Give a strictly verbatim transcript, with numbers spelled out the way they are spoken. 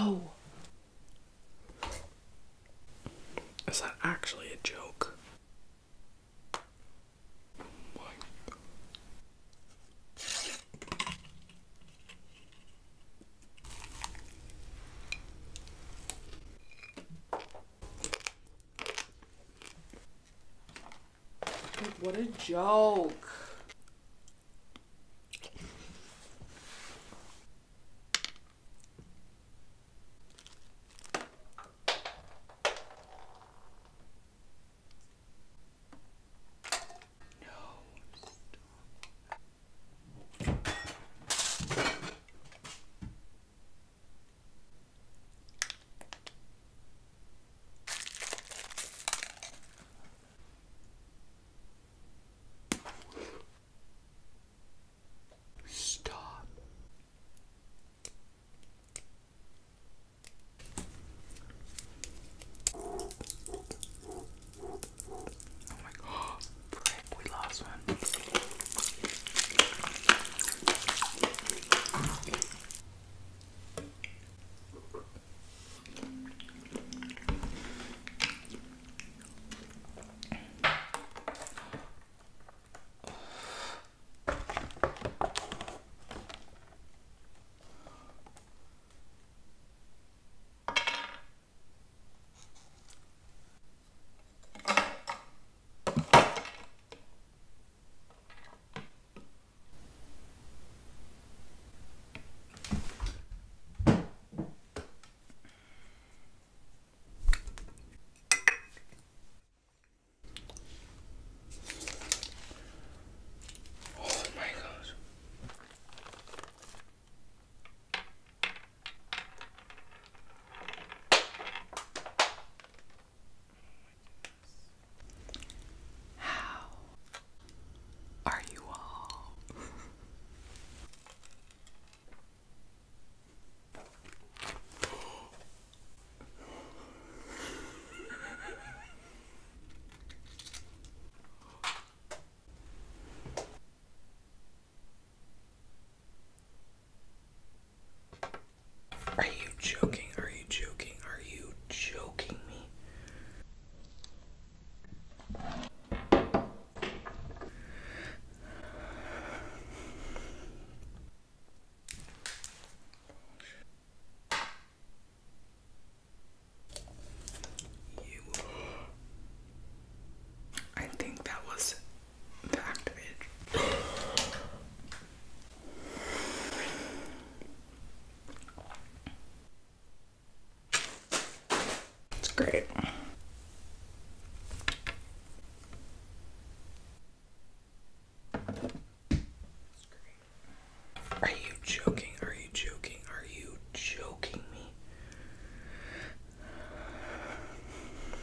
No. Is that actually a joke? What a joke. Great.